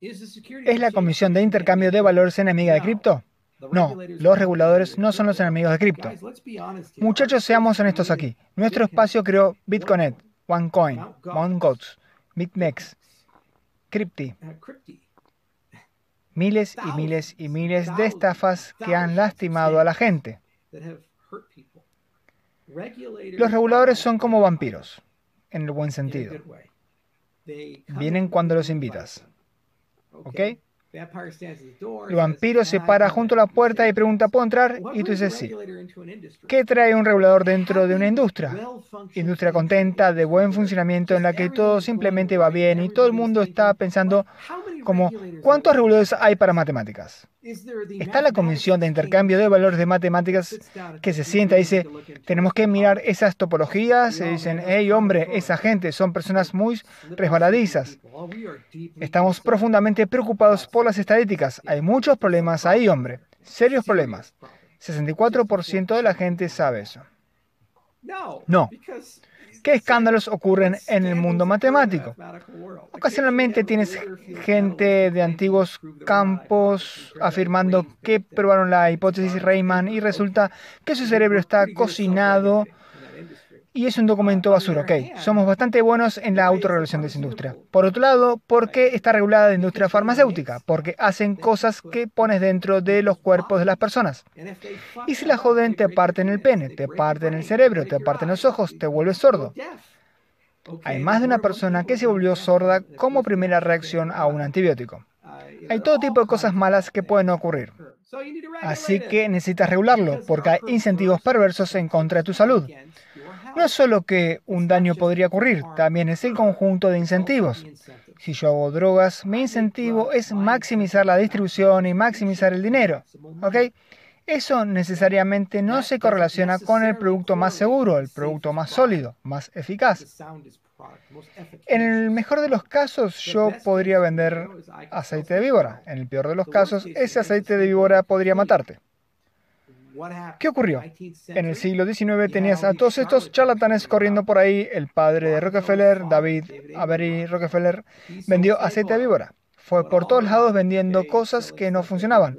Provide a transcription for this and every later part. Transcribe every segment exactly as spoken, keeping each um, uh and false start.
¿Es la Comisión de Intercambio de Valores enemiga de cripto? No, los reguladores no son los enemigos de cripto. Muchachos, seamos honestos aquí. Nuestro espacio creó Bitconnect, OneCoin, MountGox, BitMEX, Cryptsy. Miles y miles y miles de estafas que han lastimado a la gente. Los reguladores son como vampiros, en el buen sentido. Vienen cuando los invitas. ¿Ok? El vampiro se para junto a la puerta y pregunta, ¿puedo entrar? Y tú dices sí. ¿Qué trae un regulador dentro de una industria? Industria contenta, de buen funcionamiento, en la que todo simplemente va bien y todo el mundo está pensando como, ¿cuántos reguladores hay para matemáticas? ¿Está la Comisión de Intercambio de Valores de Matemáticas que se sienta y dice, tenemos que mirar esas topologías? Se dicen, hey hombre, esa gente son personas muy resbaladizas. Estamos profundamente preocupados por las estadísticas. Hay muchos problemas ahí, hombre. Serios problemas. sesenta y cuatro por ciento de la gente sabe eso. No. ¿Qué escándalos ocurren en el mundo matemático? Ocasionalmente tienes gente de antiguos campos afirmando que probaron la hipótesis Riemann y resulta que su cerebro está cocinado y es un documento basura. Ok, somos bastante buenos en la autorregulación de esa industria. Por otro lado, ¿por qué está regulada la industria farmacéutica? Porque hacen cosas que pones dentro de los cuerpos de las personas. Y si la joden, te parten el pene, te parten el cerebro, te parten los ojos, te vuelves sordo. Hay más de una persona que se volvió sorda como primera reacción a un antibiótico. Hay todo tipo de cosas malas que pueden ocurrir. Así que necesitas regularlo, porque hay incentivos perversos en contra de tu salud. No es solo que un daño podría ocurrir, también es el conjunto de incentivos. Si yo hago drogas, mi incentivo es maximizar la distribución y maximizar el dinero. ¿Ok? Eso necesariamente no se correlaciona con el producto más seguro, el producto más sólido, más eficaz. En el mejor de los casos, yo podría vender aceite de víbora. En el peor de los casos, ese aceite de víbora podría matarte. ¿Qué ocurrió? En el siglo diecinueve tenías a todos estos charlatanes corriendo por ahí. El padre de Rockefeller, David Avery Rockefeller, vendió aceite de víbora. Fue por todos lados vendiendo cosas que no funcionaban.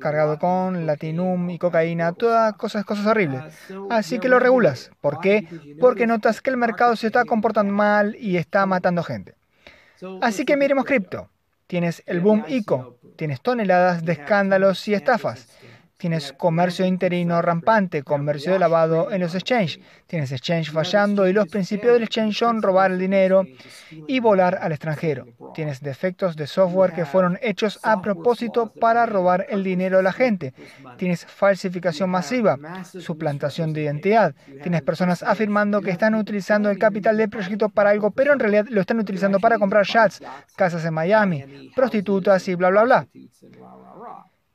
Cargado con latinum y cocaína, todas cosas, cosas horribles. Así que lo regulas. ¿Por qué? Porque notas que el mercado se está comportando mal y está matando gente. Así que miremos cripto. Tienes el boom I C O. Tienes toneladas de escándalos y estafas. Tienes comercio interino rampante, comercio de lavado en los exchanges. Tienes exchange fallando y los principios del exchange son robar el dinero y volar al extranjero. Tienes defectos de software que fueron hechos a propósito para robar el dinero de la gente. Tienes falsificación masiva, suplantación de identidad. Tienes personas afirmando que están utilizando el capital del proyecto para algo, pero en realidad lo están utilizando para comprar yachts, casas en Miami, prostitutas y bla, bla, bla.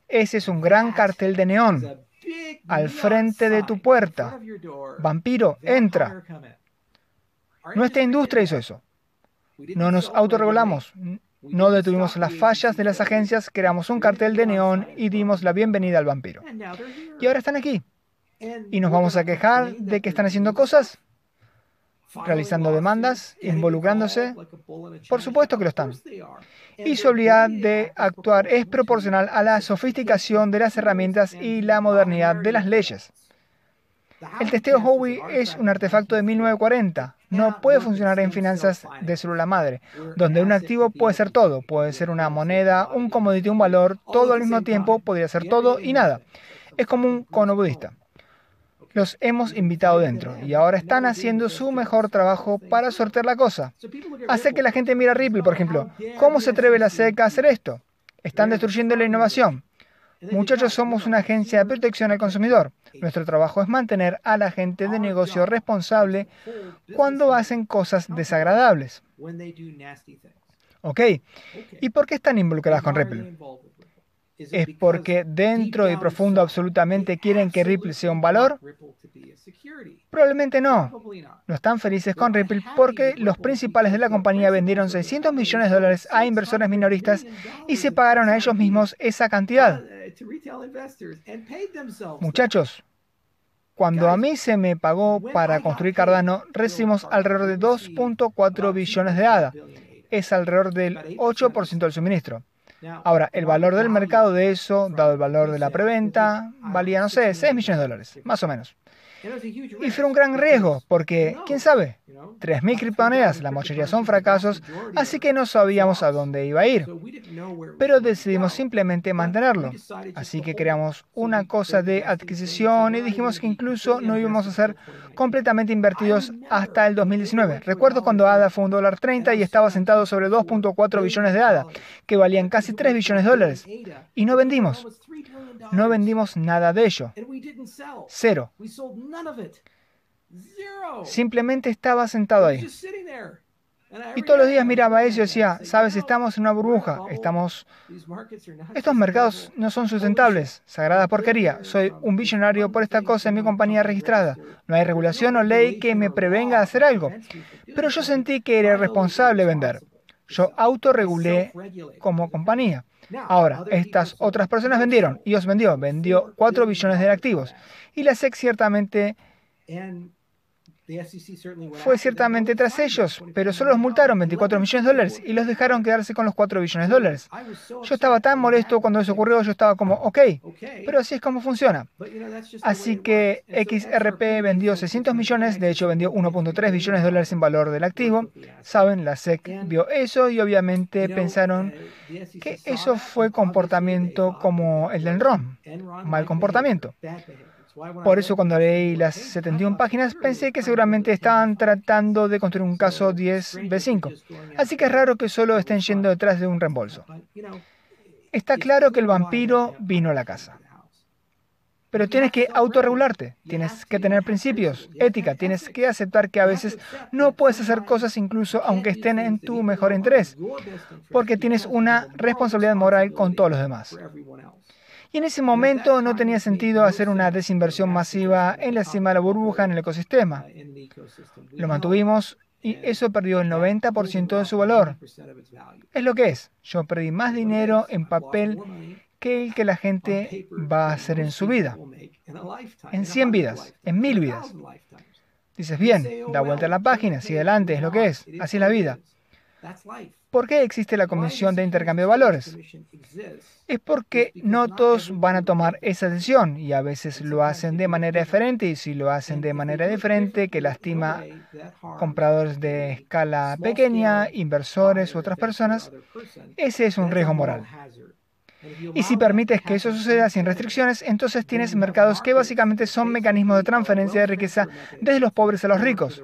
Ese es un gran cartel de neón al frente de tu puerta. Vampiro, entra. Nuestra industria hizo eso. No nos autorregulamos. No detuvimos las fallas de las agencias, creamos un cartel de neón y dimos la bienvenida al vampiro. Y ahora están aquí. ¿Y nos vamos a quejar de que están haciendo cosas? Realizando demandas, involucrándose. Por supuesto que lo están. Y su habilidad de actuar es proporcional a la sofisticación de las herramientas y la modernidad de las leyes. El testeo Howie es un artefacto de mil novecientos cuarenta. No puede funcionar en finanzas de célula madre, donde un activo puede ser todo. Puede ser una moneda, un commodity, un valor, todo al mismo tiempo, podría ser todo y nada. Es como un cono budista. Los hemos invitado dentro y ahora están haciendo su mejor trabajo para sortear la cosa. Hace que la gente mire a Ripple, por ejemplo. ¿Cómo se atreve la S E C a hacer esto? Están destruyendo la innovación. Muchachos, somos una agencia de protección al consumidor. Nuestro trabajo es mantener a la gente de negocio responsable cuando hacen cosas desagradables. Ok, ¿y por qué están involucradas con Ripple? ¿Es porque dentro y profundo absolutamente quieren que Ripple sea un valor? Probablemente no. No están felices con Ripple porque los principales de la compañía vendieron seiscientos millones de dólares a inversores minoristas y se pagaron a ellos mismos esa cantidad. Muchachos, cuando a mí se me pagó para construir Cardano, recibimos alrededor de dos punto cuatro billones de A D A. es alrededor del ocho por ciento del suministro. Ahora, el valor del mercado de eso, dado el valor de la preventa, valía, no sé, seis millones de dólares, más o menos. Y fue un gran riesgo, porque, ¿quién sabe? tres mil criptomonedas, la mayoría son fracasos, así que no sabíamos a dónde iba a ir. Pero decidimos simplemente mantenerlo. Así que creamos una cosa de adquisición y dijimos que incluso no íbamos a ser completamente invertidos hasta el dos mil diecinueve. Recuerdo cuando ADA fue un dólar treinta y estaba sentado sobre dos punto cuatro billones de ADA, que valían casi tres billones de dólares. Y no vendimos. No vendimos nada de ello. Cero. Simplemente estaba sentado ahí. Y todos los días miraba eso y decía, sabes, estamos en una burbuja, estamos... Estos mercados no son sustentables, sagrada porquería. Soy un billonario por esta cosa en mi compañía registrada. No hay regulación o ley que me prevenga de hacer algo. Pero yo sentí que era irresponsable vender. Yo autorregulé como compañía. Ahora, estas otras personas vendieron. Y os vendió. Vendió cuatro billones de activos. Y la S E C ciertamente... Fue ciertamente tras ellos, pero solo los multaron veinticuatro millones de dólares y los dejaron quedarse con los cuatro billones de dólares. Yo estaba tan molesto cuando eso ocurrió, yo estaba como, ok, pero así es como funciona. Así que X R P vendió seiscientos millones, de hecho vendió uno punto tres billones de dólares en valor del activo. Saben, la S E C vio eso y obviamente pensaron que eso fue comportamiento como el de Enron, mal comportamiento. Por eso cuando leí las setenta y una páginas pensé que seguramente estaban tratando de construir un caso diez B cinco. Así que es raro que solo estén yendo detrás de un reembolso. Está claro que el vampiro vino a la casa. Pero tienes que autorregularte, tienes que tener principios, ética, tienes que aceptar que a veces no puedes hacer cosas incluso aunque estén en tu mejor interés, porque tienes una responsabilidad moral con todos los demás. Y en ese momento no tenía sentido hacer una desinversión masiva en la cima de la burbuja en el ecosistema. Lo mantuvimos y eso perdió el noventa por ciento de su valor. Es lo que es. Yo perdí más dinero en papel que el que la gente va a hacer en su vida. En cien vidas, en mil vidas. Dices, bien, da vuelta a la página, sigue adelante, es lo que es. Así es la vida. ¿Por qué existe la Comisión de Intercambio de Valores? Es porque no todos van a tomar esa decisión y a veces lo hacen de manera diferente y si lo hacen de manera diferente que lastima compradores de escala pequeña, inversores u otras personas, ese es un riesgo moral. Y si permites que eso suceda sin restricciones, entonces tienes mercados que básicamente son mecanismos de transferencia de riqueza desde los pobres a los ricos.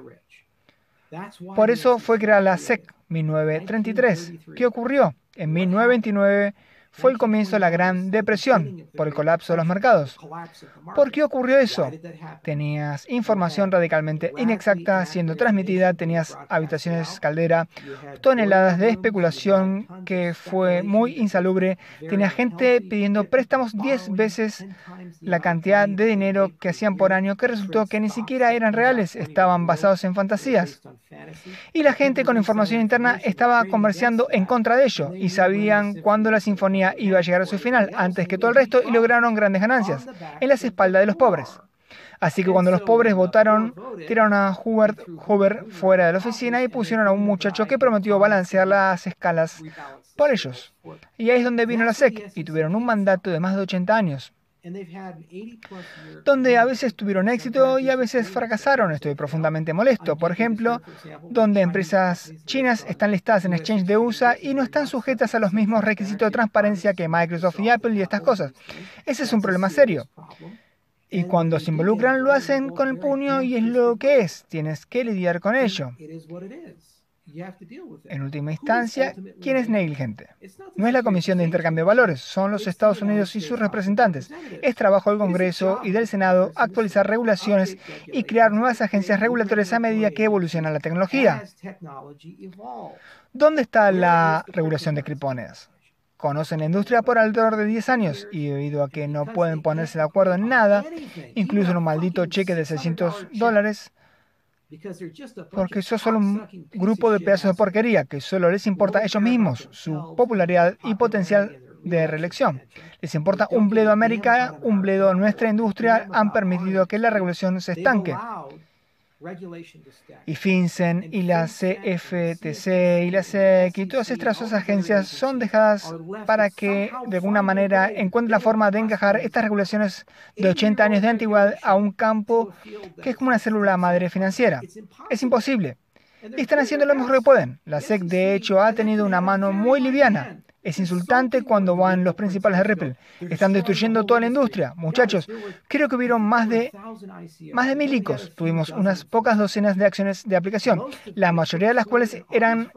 Por eso fue creada la S E C mil novecientos treinta y tres. ¿Qué ocurrió? En mil novecientos veintinueve fue el comienzo de la Gran Depresión por el colapso de los mercados. ¿Por qué ocurrió eso? Tenías información radicalmente inexacta siendo transmitida, tenías habitaciones caldera, toneladas de especulación que fue muy insalubre, tenías gente pidiendo préstamos diez veces la cantidad de dinero que hacían por año que resultó que ni siquiera eran reales, estaban basados en fantasías. Y la gente con información interna estaba comerciando en contra de ello y sabían cuándo la sinfonía iba a llegar a su final antes que todo el resto y lograron grandes ganancias en las espaldas de los pobres. Así que cuando los pobres votaron, tiraron a Hubert Hoover fuera de la oficina y pusieron a un muchacho que prometió balancear las escalas por ellos. Y ahí es donde vino la S E C y tuvieron un mandato de más de ochenta años. Donde a veces tuvieron éxito y a veces fracasaron. Estoy profundamente molesto. Por ejemplo, donde empresas chinas están listadas en exchange de U S A y no están sujetas a los mismos requisitos de transparencia que Microsoft y Apple y estas cosas. Ese es un problema serio. Y cuando se involucran lo hacen con el puño y es lo que es. Tienes que lidiar con ello. En última instancia, ¿quién es negligente? No es la Comisión de Intercambio de Valores, son los Estados Unidos y sus representantes. Es trabajo del Congreso y del Senado actualizar regulaciones y crear nuevas agencias regulatorias a medida que evoluciona la tecnología. ¿Dónde está la regulación de criptomonedas? Conocen la industria por alrededor de diez años y debido a que no pueden ponerse de acuerdo en nada, incluso en un maldito cheque de seiscientos dólares, porque sos solo un grupo de pedazos de porquería que solo les importa a ellos mismos, su popularidad y potencial de reelección. Les importa un bledo América, un bledo nuestra industria, han permitido que la regulación se estanque. Y FinCEN y la C F T C y la S E C y todas estas otras agencias son dejadas para que de alguna manera encuentren la forma de encajar estas regulaciones de ochenta años de antigüedad a un campo que es como una célula madre financiera. Es imposible. Y están haciendo lo mejor que pueden. La S E C, de hecho, ha tenido una mano muy liviana. Es insultante cuando van los principales de Ripple. Están destruyendo toda la industria. Muchachos, creo que hubieron más de, más de mil I C Os. Tuvimos unas pocas docenas de acciones de aplicación, la mayoría de las cuales eran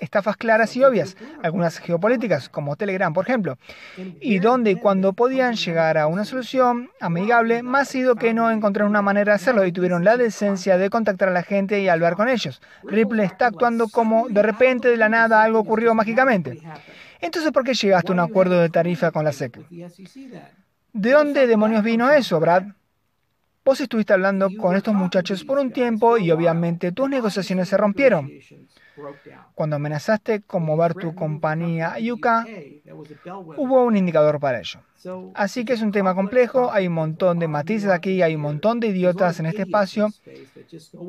estafas claras y obvias, algunas geopolíticas, como Telegram, por ejemplo, y donde y cuando podían llegar a una solución amigable, más sido que no encontraron una manera de hacerlo y tuvieron la decencia de contactar a la gente y hablar con ellos. Ripple está actuando como de repente, de la nada, algo ocurrió mágicamente. Entonces, ¿por qué llegaste a un acuerdo de tarifa con la S E C? ¿De dónde demonios vino eso, Brad? Vos estuviste hablando con estos muchachos por un tiempo y obviamente tus negociaciones se rompieron. Cuando amenazaste con mover tu compañía a Yuka, hubo un indicador para ello. Así que es un tema complejo, hay un montón de matices aquí, hay un montón de idiotas en este espacio.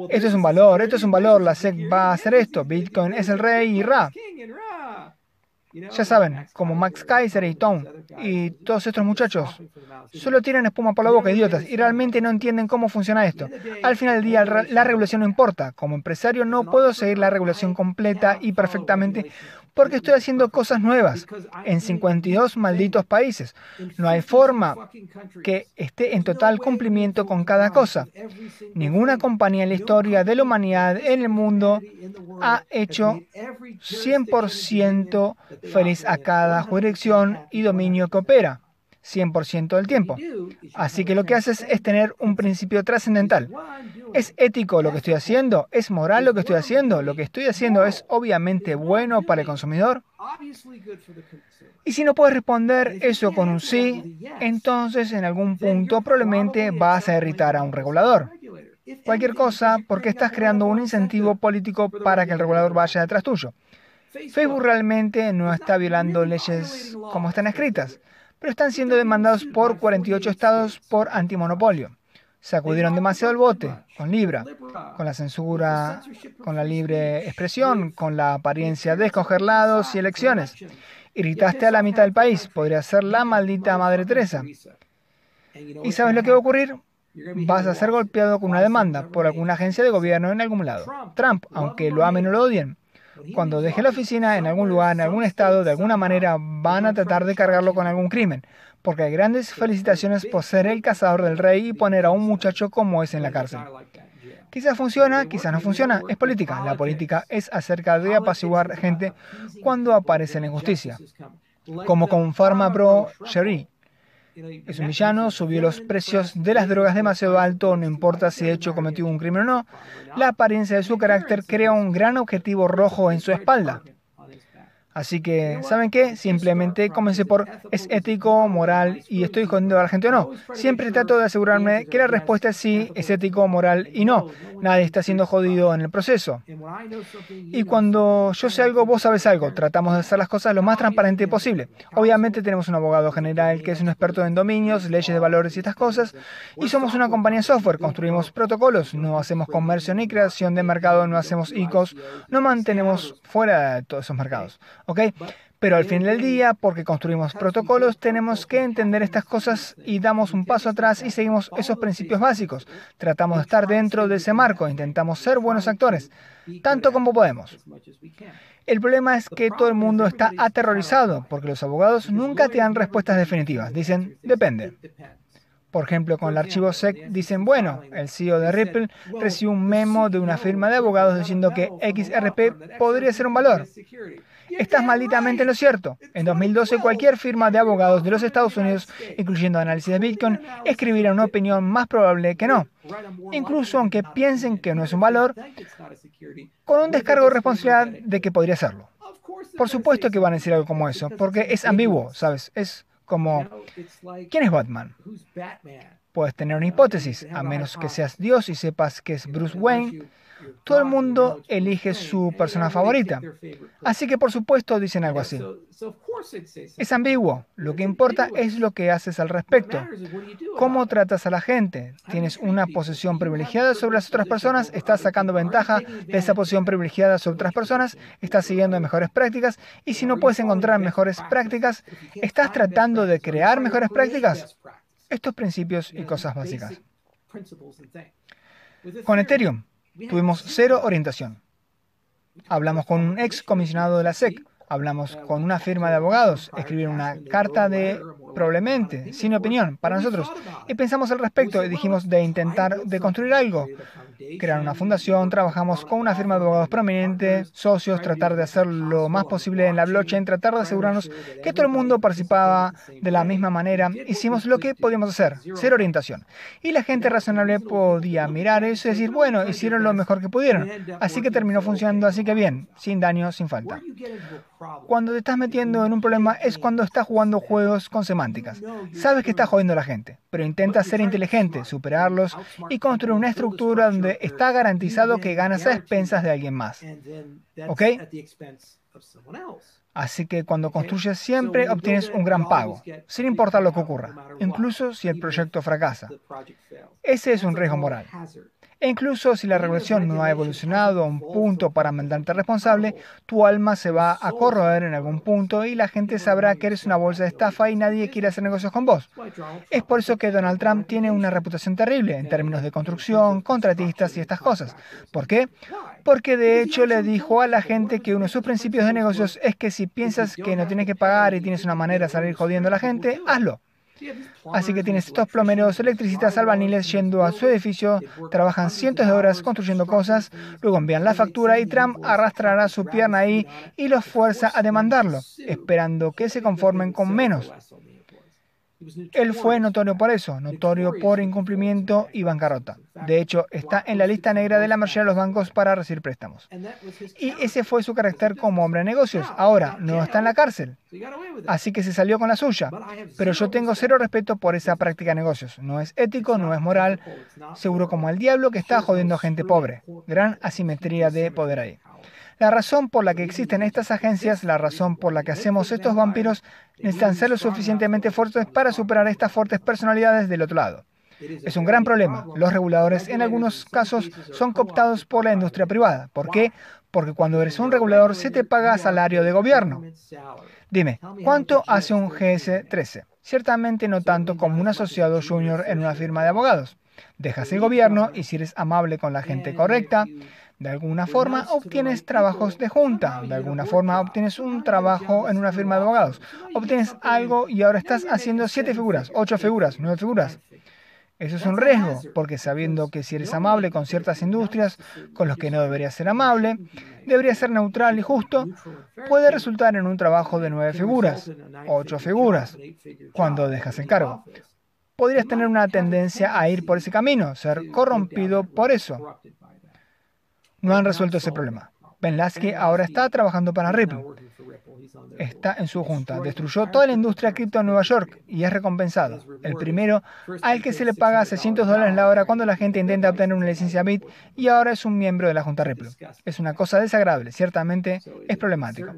Esto es un valor, esto es un valor, la S E C va a hacer esto, Bitcoin es el rey y Ra. Ya saben, como Max Kaiser y Tom y todos estos muchachos, solo tiran espuma por la boca, idiotas, y realmente no entienden cómo funciona esto. Al final del día, la regulación no importa. Como empresario no puedo seguir la regulación completa y perfectamente porque estoy haciendo cosas nuevas en cincuenta y dos malditos países. No hay forma que esté en total cumplimiento con cada cosa. Ninguna compañía en la historia de la humanidad en el mundo ha hecho cien por ciento feliz a cada jurisdicción y dominio que opera, cien por ciento del tiempo. Así que lo que haces es tener un principio trascendental. ¿Es ético lo que estoy haciendo? ¿Es moral lo que estoy haciendo? ¿Lo que estoy haciendo es obviamente bueno para el consumidor? Y si no puedes responder eso con un sí, entonces en algún punto probablemente vas a irritar a un regulador. Cualquier cosa, porque estás creando un incentivo político para que el regulador vaya detrás tuyo. Facebook realmente no está violando leyes como están escritas, pero están siendo demandados por cuarenta y ocho estados por antimonopolio. Sacudieron demasiado el bote con Libra, con la censura, con la libre expresión, con la apariencia de escoger lados y elecciones. Irritaste a la mitad del país, podría ser la maldita Madre Teresa. ¿Y sabes lo que va a ocurrir? Vas a ser golpeado con una demanda por alguna agencia de gobierno en algún lado. Trump, aunque lo amen o lo odien, cuando deje la oficina en algún lugar, en algún estado, de alguna manera van a tratar de cargarlo con algún crimen, porque hay grandes felicitaciones por ser el cazador del rey y poner a un muchacho como ese en la cárcel. Quizás funciona, quizás no funciona. Es política. La política es acerca de apaciguar gente cuando aparece la injusticia. Como con Pharma Pro Sherry. Es un villano, subió los precios de las drogas demasiado alto, no importa si de hecho cometió un crimen o no. La apariencia de su carácter crea un gran objetivo rojo en su espalda. Así que, ¿saben qué? Simplemente comencé por ¿es ético, moral y estoy jodiendo a la gente o no? Siempre trato de asegurarme que la respuesta es sí, es ético, moral y no. Nadie está siendo jodido en el proceso. Y cuando yo sé algo, vos sabés algo. Tratamos de hacer las cosas lo más transparente posible. Obviamente tenemos un abogado general que es un experto en dominios, leyes de valores y estas cosas. Y somos una compañía de software, construimos protocolos, no hacemos comercio ni creación de mercado, no hacemos I C Os, no mantenemos fuera de todos esos mercados. ¿Ok? Pero al fin del día, porque construimos protocolos, tenemos que entender estas cosas y damos un paso atrás y seguimos esos principios básicos. Tratamos de estar dentro de ese marco, intentamos ser buenos actores, tanto como podemos. El problema es que todo el mundo está aterrorizado porque los abogados nunca te dan respuestas definitivas. Dicen, depende. Por ejemplo, con el archivo S E C dicen, bueno, el C E O de Ripple recibió un memo de una firma de abogados diciendo que X R P podría ser un valor. Estás malditamente en lo cierto. En dos mil doce, cualquier firma de abogados de los Estados Unidos, incluyendo análisis de Bitcoin, escribirá una opinión más probable que no. Incluso aunque piensen que no es un valor, con un descargo de responsabilidad de que podría serlo. Por supuesto que van a decir algo como eso, porque es ambiguo, ¿sabes? Es como, ¿quién es Batman? Puedes tener una hipótesis, a menos que seas Dios y sepas que es Bruce Wayne, todo el mundo elige su persona favorita. Así que, por supuesto, dicen algo así. Es ambiguo. Lo que importa es lo que haces al respecto. ¿Cómo tratas a la gente? ¿Tienes una posición privilegiada sobre las otras personas? ¿Estás sacando ventaja de esa posición privilegiada sobre otras personas? ¿Estás siguiendo mejores prácticas? Y si no puedes encontrar mejores prácticas, ¿estás tratando de crear mejores prácticas? Estos principios y cosas básicas. Con Ethereum, tuvimos cero orientación. Hablamos con un ex comisionado de la S E C. Hablamos con una firma de abogados. Escribieron una carta de probablemente, sin opinión, para nosotros. Y pensamos al respecto y dijimos de intentar de construir algo. Crear una fundación, trabajamos con una firma de abogados prominente, socios, tratar de hacer lo más posible en la blockchain, tratar de asegurarnos que todo el mundo participaba de la misma manera. Hicimos lo que podíamos hacer, cero orientación. Y la gente razonable podía mirar eso y decir, bueno, hicieron lo mejor que pudieron. Así que terminó funcionando, así que bien, sin daño, sin falta. Cuando te estás metiendo en un problema es cuando estás jugando juegos con semánticas. Sabes que estás jodiendo a la gente, pero intenta ser inteligente, superarlos y construir una estructura donde está garantizado que ganas a expensas de alguien más. ¿Ok? Así que cuando construyes siempre obtienes un gran pago, sin importar lo que ocurra, incluso si el proyecto fracasa. Ese es un riesgo moral. E incluso si la regulación no ha evolucionado a un punto para mandarte responsable, tu alma se va a corroer en algún punto y la gente sabrá que eres una bolsa de estafa y nadie quiere hacer negocios con vos. Es por eso que Donald Trump tiene una reputación terrible en términos de construcción, contratistas y estas cosas. ¿Por qué? Porque de hecho le dijo a la gente que uno de sus principios de negocios es que si piensas que no tienes que pagar y tienes una manera de salir jodiendo a la gente, hazlo. Así que tienes estos plomeros, electricistas, albaniles yendo a su edificio, trabajan cientos de horas construyendo cosas, luego envían la factura y Trump arrastrará su pierna ahí y los fuerza a demandarlo, esperando que se conformen con menos. Él fue notorio por eso, notorio por incumplimiento y bancarrota. De hecho, está en la lista negra de la mayoría de los bancos para recibir préstamos. Y ese fue su carácter como hombre de negocios. Ahora, no está en la cárcel. Así que se salió con la suya. Pero yo tengo cero respeto por esa práctica de negocios. No es ético, no es moral. Seguro como el diablo que está jodiendo a gente pobre. Gran asimetría de poder ahí. La razón por la que existen estas agencias, la razón por la que hacemos estos vampiros, necesitan ser lo suficientemente fuertes para superar estas fuertes personalidades del otro lado. Es un gran problema. Los reguladores, en algunos casos, son cooptados por la industria privada. ¿Por qué? Porque cuando eres un regulador, se te paga salario de gobierno. Dime, ¿cuánto hace un G S trece? Ciertamente no tanto como un asociado junior en una firma de abogados. Dejas el gobierno y si eres amable con la gente correcta, de alguna forma obtienes trabajos de junta, de alguna forma obtienes un trabajo en una firma de abogados, obtienes algo y ahora estás haciendo siete figuras, ocho figuras, nueve figuras. Eso es un riesgo, porque sabiendo que si eres amable con ciertas industrias, con los que no deberías ser amable, deberías ser neutral y justo, puede resultar en un trabajo de nueve figuras, ocho figuras, cuando dejas el cargo. Podrías tener una tendencia a ir por ese camino, ser corrompido por eso. No han resuelto ese problema. Ben Lasky ahora está trabajando para Ripple. Está en su junta. Destruyó toda la industria cripto en Nueva York y es recompensado. El primero al que se le paga seiscientos dólares la hora cuando la gente intenta obtener una licencia B I T y ahora es un miembro de la junta Ripple. Es una cosa desagradable. Ciertamente es problemático.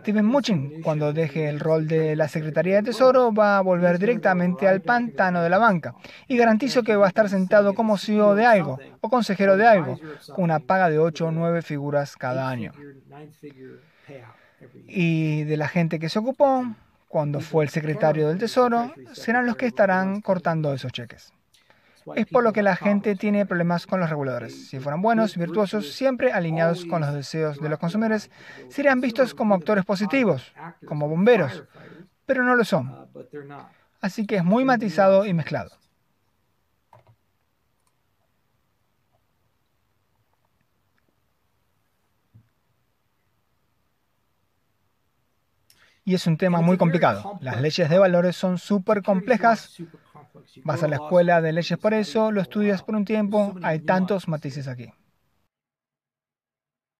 Steven Muchin, cuando deje el rol de la Secretaría de Tesoro, va a volver directamente al pantano de la banca y garantizo que va a estar sentado como C E O de algo o consejero de algo, con una paga de ocho o nueve figuras cada año. Y de la gente que se ocupó, cuando fue el secretario del Tesoro, serán los que estarán cortando esos cheques. Es por lo que la gente tiene problemas con los reguladores. Si fueran buenos, virtuosos, siempre alineados con los deseos de los consumidores, serían vistos como actores positivos, como bomberos, pero no lo son. Así que es muy matizado y mezclado. Y es un tema muy complicado. Las leyes de valores son súper complejas. Vas a la escuela de leyes por eso, lo estudias por un tiempo. Hay tantos matices aquí.